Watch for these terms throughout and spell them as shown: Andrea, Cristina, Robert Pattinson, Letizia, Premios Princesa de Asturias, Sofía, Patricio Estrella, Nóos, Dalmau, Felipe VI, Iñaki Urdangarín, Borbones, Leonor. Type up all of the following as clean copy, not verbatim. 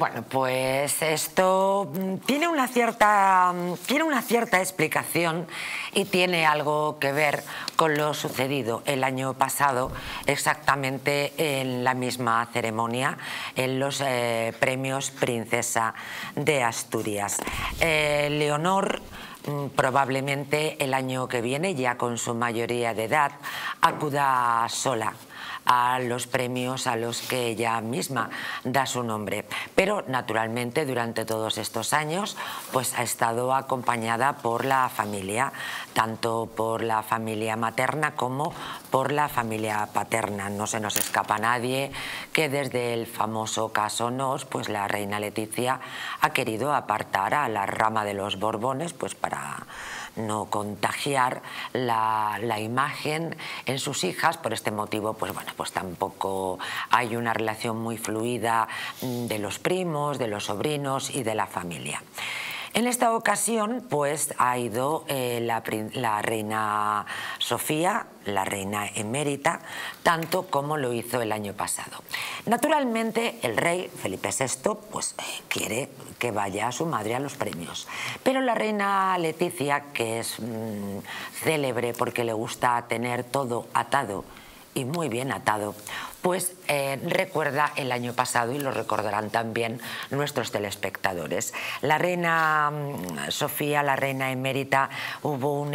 Bueno, pues esto tiene una cierta explicación y tiene algo que ver con lo sucedido el año pasado, exactamente en la misma ceremonia, en los Premios Princesa de Asturias. Leonor, probablemente el año que viene, ya con su mayoría de edad, acuda sola a los premios a los que ella misma da su nombre. Pero naturalmente durante todos estos años pues ha estado acompañada por la familia, tanto por la familia materna como por la familia paterna. No se nos escapa a nadie que desde el famoso caso Nóos, pues la reina Letizia ha querido apartar a la rama de los Borbones pues para no contagiar la imagen en sus hijas. Por este motivo pues bueno, pues tampoco hay una relación muy fluida de los primos, de los sobrinos y de la familia. En esta ocasión pues ha ido la reina Sofía, la reina emérita, tanto como lo hizo el año pasado. Naturalmente el rey Felipe VI pues quiere que vaya a su madre a los premios, pero la reina Letizia, que es célebre porque le gusta tener todo atado y muy bien atado, pues recuerda el año pasado, y lo recordarán también nuestros telespectadores. La reina Sofía, la reina emérita, hubo un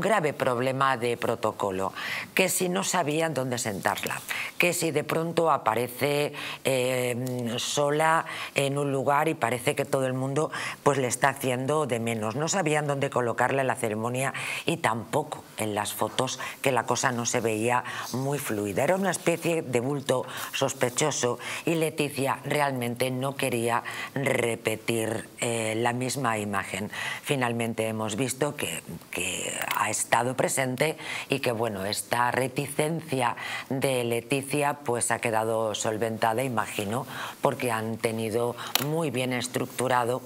grave problema de protocolo, que si no sabían dónde sentarla, que si de pronto aparece sola en un lugar y parece que todo el mundo pues le está haciendo de menos. No sabían dónde colocarla en la ceremonia y tampoco en las fotos, que la cosa no se veía muy fluida. Era una especie de bulto sospechoso y Letizia realmente no quería repetir la misma imagen. Finalmente hemos visto que ha estado presente y que bueno, esta reticencia de Letizia pues ha quedado solventada, imagino, porque han tenido muy bien estructurado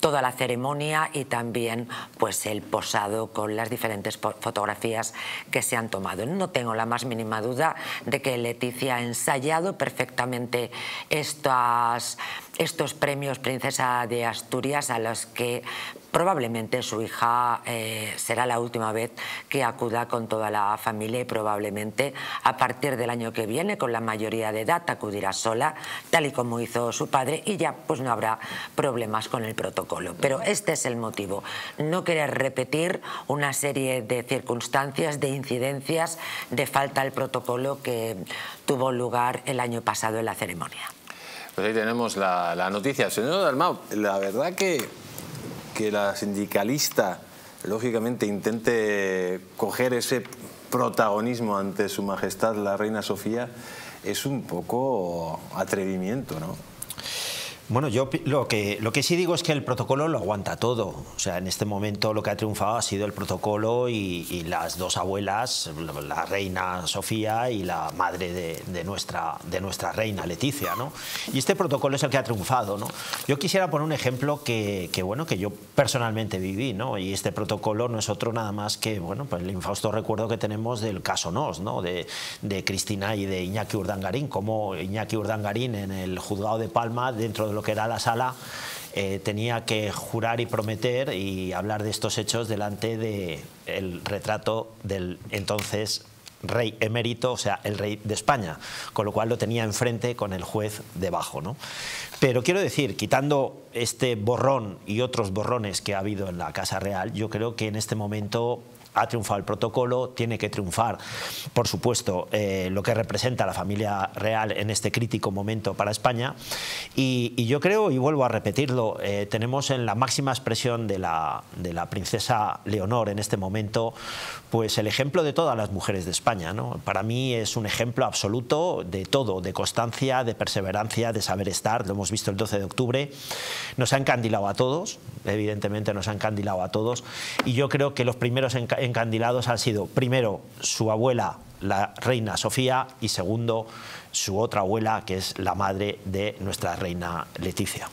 toda la ceremonia y también pues el posado con las diferentes fotografías que se han tomado. No tengo la más mínima duda de que Letizia ha ensayado perfectamente estos premios Princesa de Asturias, a los que probablemente su hija será la última vez que acuda con toda la familia, y probablemente a partir del año que viene, con la mayoría de edad, acudirá sola, tal y como hizo su padre, y ya pues no habrá problemas con el protocolo. Pero este es el motivo: no querer repetir una serie de circunstancias, de incidencias, de falta al protocolo que tuvo lugar el año pasado en la ceremonia. Pues ahí tenemos la noticia. Señor Dalmau, la verdad que la sindicalista, lógicamente, intente coger ese protagonismo ante su majestad la reina Sofía es un poco atrevimiento, ¿no? Bueno, yo lo que sí digo es que el protocolo lo aguanta todo. O sea, en este momento lo que ha triunfado ha sido el protocolo y las dos abuelas, la reina Sofía y la madre de nuestra reina Letizia, ¿no? Y este protocolo es el que ha triunfado, ¿no? Yo quisiera poner un ejemplo que yo personalmente viví, ¿no? Y este protocolo no es otro nada más que, bueno, pues el infausto recuerdo que tenemos del caso Nóos, ¿no? De Cristina y de Iñaki Urdangarín, como Iñaki Urdangarín en el juzgado de Palma, dentro de lo que era la sala, tenía que jurar y prometer y hablar de estos hechos delante del retrato del entonces rey emérito, o sea, el rey de España, con lo cual lo tenía enfrente con el juez debajo, ¿no? Pero quiero decir, quitando este borrón y otros borrones que ha habido en la Casa Real, yo creo que en este momento ha triunfado el protocolo, tiene que triunfar, por supuesto, lo que representa la familia real en este crítico momento para España. Y yo creo, y vuelvo a repetirlo, tenemos en la máxima expresión de la princesa Leonor en este momento, pues el ejemplo de todas las mujeres de España, ¿no? Para mí es un ejemplo absoluto de todo, de constancia, de perseverancia, de saber estar. Lo hemos visto el 12 de octubre. Nos ha encandilado a todos, evidentemente nos ha encandilado a todos. Y yo creo que los primeros encandilados han sido, primero, su abuela, la reina Sofía, y segundo, su otra abuela, que es la madre de nuestra reina Letizia.